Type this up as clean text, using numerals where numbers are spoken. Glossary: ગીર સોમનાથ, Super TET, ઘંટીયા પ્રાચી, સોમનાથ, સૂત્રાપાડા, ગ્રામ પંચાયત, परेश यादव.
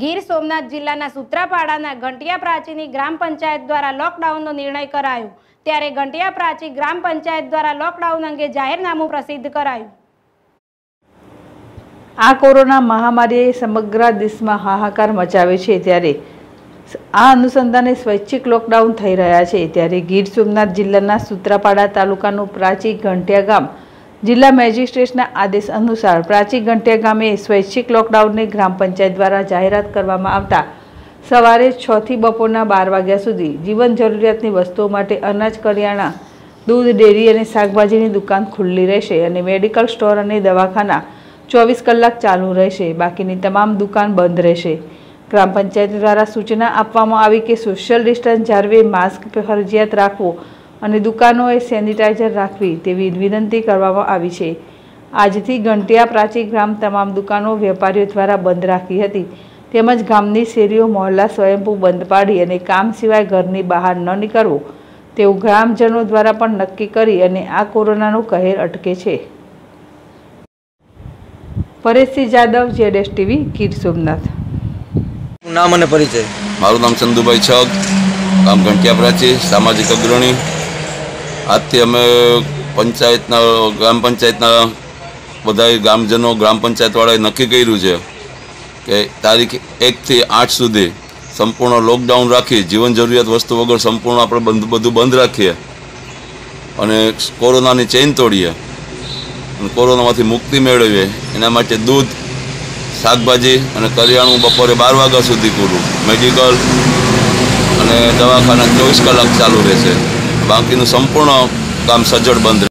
ગીર સોમનાથ જિલ્લાના સૂત્રાપાડાના ઘંટીયા પ્રાચીની ગ્રામ પંચાયત દ્વારા લોકડાઉનનો નિર્ણય કરાયો ત્યારે ઘંટીયા પ્રાચી ગ્રામ પંચાયત દ્વારા લોકડાઉન અંગે જાહેરનામું પ્રસિદ્ધ કરાયું। आ कोरोना महामारीए समग्र देश में हाहाकार मचाव्यो छे त्यारे आ अनुसंधाने स्वैच्छिक लॉकडाउन थई रह्या छे त्यारे गीर सोमनाथ जिल्लाना सूत्रापाड़ा तालुकानुं प्राची घंटिया गाम जिला मेजिस्ट्रेटना आदेश अनुसार प्राची घंटिया गामे स्वैच्छिक लॉकडाउनने ग्राम पंचायत द्वारा जाहेरात करवामां आवता सवारे 6 थी बपोरना 12 वाग्या सुधी जीवन जरूरियातनी वस्तुओ माटे अनाज करियाणा दूध डेरी अने शाकभाजीनी दुकान खुल्ली रहेशे अने मेडिकल स्टोर अने दवाखाना 24 कलाक चालू रहेशे। बाकीनी तमाम दुकान बंद रहेशे। ग्राम पंचायत द्वारा सूचना आपवामां आवी के सोशियल डिस्टन्स जाळवी मास्क फरजियात राखवो अने दुकानोए सेनिटाइजर राखवी तेवी विनंती करवामां आवी छे। आजथी घंटिया प्राची ग्राम तमाम दुकानों वेपारीओ द्वारा बंद राखी हती तेमज गामनी शेरीओ मोहल्ला स्वयंभू बंद पाडी अने काम सिवाय घरनी बहार न नीकळवो तेवुं ग्रामजनों द्वारा पण नक्की करी अने आ कोरोनानो कहर अटके छे। परेश यादव, ZS TV, Gir Somnath. नाम अने परिचय। मारू नाम चंदुभाई छग, गाम घंटिया प्राची, सामाजिक अग्रणी। आज थी अमे पंचायतना ग्राम पंचायतना बधाय गामजनों ग्राम पंचायतवाळाए नक्की कर्युं छे के तारीख 1 થી 8 सुधी संपूर्ण लॉकडाउन राखी जीवन जरूरियात वस्तु वगर संपूर्ण आपणे बधुं बंद राखीए अने कोरोनानी चेन तोड़ीए कोरोनामांथी मुक्ति मेळवीए एना माटे दूध शाकभाजी अने करियाणु बपोरे 12 वाग्या सुधी पूरुं मेडिकल अने दवाखाना 24 कलाक चालू रहेशे बाकीनुं संपूर्ण काम सजग बंद